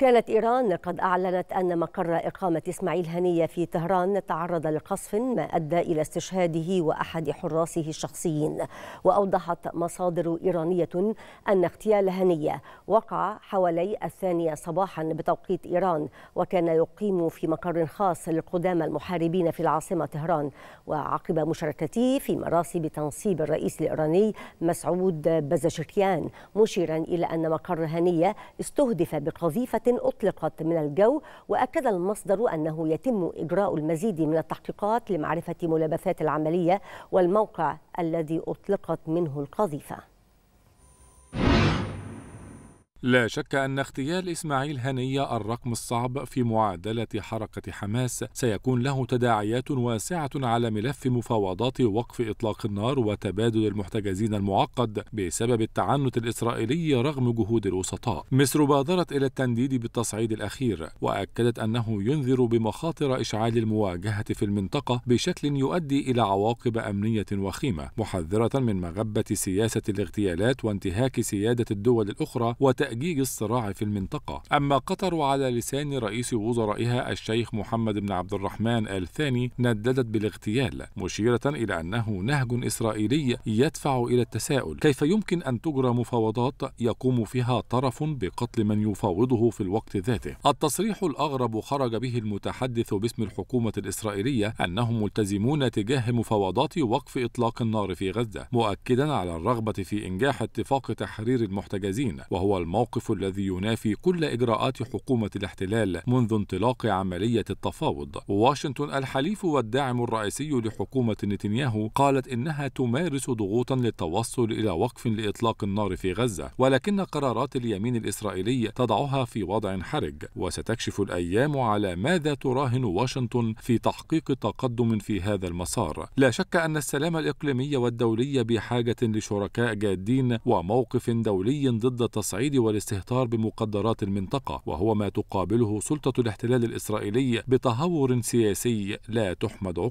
كانت إيران قد أعلنت أن مقر إقامة إسماعيل هنية في طهران تعرض لقصف ما أدى إلى استشهاده وأحد حراسه الشخصيين. وأوضحت مصادر إيرانية أن اغتيال هنية وقع حوالي 1:00 صباحا بتوقيت إيران، وكان يقيم في مقر خاص للقدامى المحاربين في العاصمة طهران، وعقب مشاركته في مراسم تنصيب الرئيس الإيراني مسعود بزشكيان، مشيرا إلى أن مقر هنية استهدف بقذيفة أطلقت من الجو. وأكد المصدر أنه يتم إجراء المزيد من التحقيقات لمعرفة ملابسات العملية والموقع الذي أطلقت منه القذيفة. لا شك أن اغتيال إسماعيل هنية الرقم الصعب في معادلة حركة حماس سيكون له تداعيات واسعة على ملف مفاوضات وقف إطلاق النار وتبادل المحتجزين المعقد بسبب التعنت الإسرائيلي رغم جهود الوسطاء. مصر بادرت إلى التنديد بالتصعيد الأخير، وأكدت أنه ينذر بمخاطر إشعال المواجهة في المنطقة بشكل يؤدي إلى عواقب أمنية وخيمة، محذرة من مغبة سياسة الاغتيالات وانتهاك سيادة الدول الأخرى تأجيج الصراع في المنطقة. أما قطر على لسان رئيس وزرائها الشيخ محمد بن عبد الرحمن آل ثاني نددت بالاغتيال، مشيرة إلى أنه نهج إسرائيلي يدفع إلى التساؤل كيف يمكن أن تجرى مفاوضات يقوم فيها طرف بقتل من يفاوضه في الوقت ذاته. التصريح الأغرب خرج به المتحدث باسم الحكومة الإسرائيلية أنهم ملتزمون تجاه مفاوضات وقف إطلاق النار في غزة، مؤكدا على الرغبة في إنجاح اتفاق تحرير المحتجزين، وهو الموقف الذي ينافي كل إجراءات حكومة الاحتلال منذ انطلاق عملية التفاوض. واشنطن الحليف والداعم الرئيسي لحكومة نتنياهو قالت إنها تمارس ضغوطا للتوصل إلى وقف لإطلاق النار في غزة، ولكن قرارات اليمين الإسرائيلي تضعها في وضع حرج، وستكشف الأيام على ماذا تراهن واشنطن في تحقيق تقدم في هذا المسار. لا شك أن السلام الإقليمي والدولي بحاجة لشركاء جادين وموقف دولي ضد التصعيد والاستهتار بمقدرات المنطقة، وهو ما تقابله سلطة الاحتلال الإسرائيلي بتهور سياسي لا تحمد عقباه.